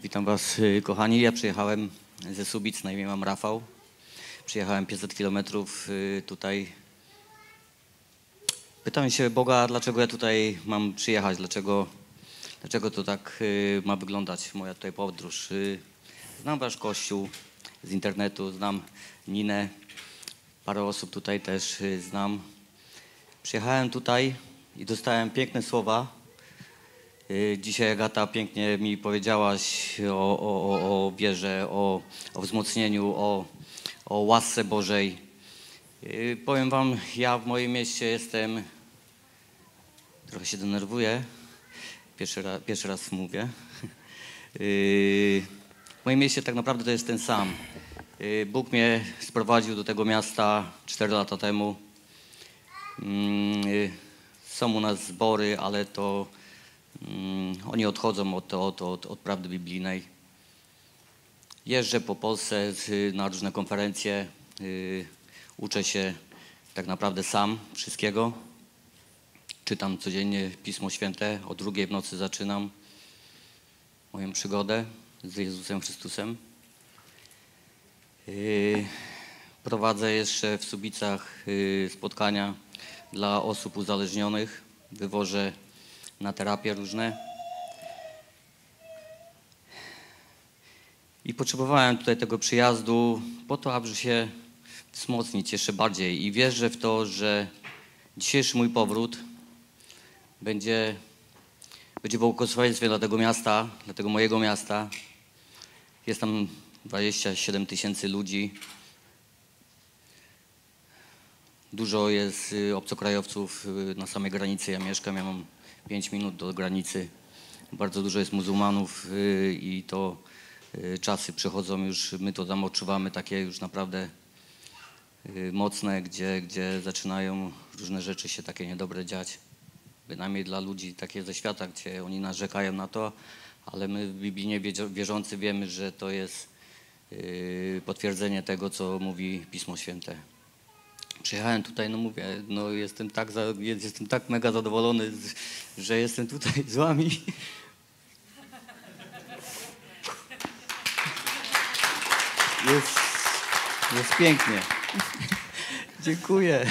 Witam Was, kochani. Ja przyjechałem ze Subic, na imię mam Rafał. Przyjechałem 500 kilometrów tutaj. Pytam się Boga, dlaczego ja tutaj mam przyjechać, dlaczego to tak ma wyglądać, moja tutaj podróż. Znam Wasz kościół z internetu, znam Ninę, parę osób tutaj też znam. Przyjechałem tutaj i dostałem piękne słowa. Dzisiaj Agata pięknie mi powiedziałaś o wierze, o wzmocnieniu, o łasce Bożej. Powiem Wam, ja w moim mieście jestem, trochę się denerwuję, pierwszy raz mówię. W moim mieście tak naprawdę to jest ten sam. Bóg mnie sprowadził do tego miasta 4 lata temu. Są u nas zbory, ale to oni odchodzą od prawdy biblijnej. Jeżdżę po Polsce na różne konferencje, uczę się tak naprawdę sam wszystkiego. Czytam codziennie Pismo Święte, o 2:00 w nocy zaczynam moją przygodę z Jezusem Chrystusem. Prowadzę jeszcze w Subicach spotkania dla osób uzależnionych. Wywożę na terapie różne. I potrzebowałem tutaj tego przyjazdu po to, aby się wzmocnić jeszcze bardziej. I wierzę w to, że dzisiejszy mój powrót będzie błogosławieństwem dla tego miasta, dla tego mojego miasta. Jest tam 27 000 ludzi. Dużo jest obcokrajowców na samej granicy. Ja mieszkam, ja mam 5 minut do granicy. Bardzo dużo jest muzułmanów i to czasy przychodzą już, my to tam odczuwamy, takie już naprawdę mocne, gdzie zaczynają różne rzeczy się takie niedobre dziać. Bynajmniej dla ludzi takie ze świata, gdzie oni narzekają na to, ale my w Biblii wierzący wiemy, że to jest potwierdzenie tego, co mówi Pismo Święte. Przyjechałem tutaj, no mówię, no jestem tak mega zadowolony, że jestem tutaj z wami. Jest pięknie. Dziękuję.